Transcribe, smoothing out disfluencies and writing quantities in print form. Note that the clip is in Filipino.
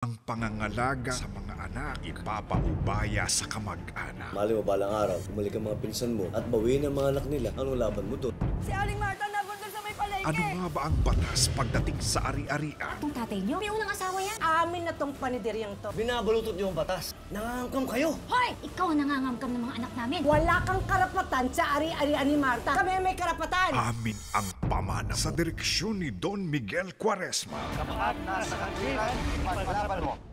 Ang pangangalaga sa mga anak, ipapaubaya sa kamag-anak. Mali mo balang araw, bumalik ang mga pinsan mo at bawiin ang mga anak nila. Anong laban mo doon? Si Aling Marta nabundol sa may palengke! Ano nga ba ang batas pagdating sa ari-arian? Itong tatay niyo, may unang asawa yan. Amin na tong panideryang to. Binabalutot niyo ang batas. Nangangangkam kayo! Hoy! Ikaw ang nangangangkam ng mga anak namin. Wala kang karapatan sa ari-arian ni Marta. Kami may karapatan! Amin ang pamana sa direksyon ni Don Miguel Cuaresma. Kapag nasa kandilan, ipaglaban mo.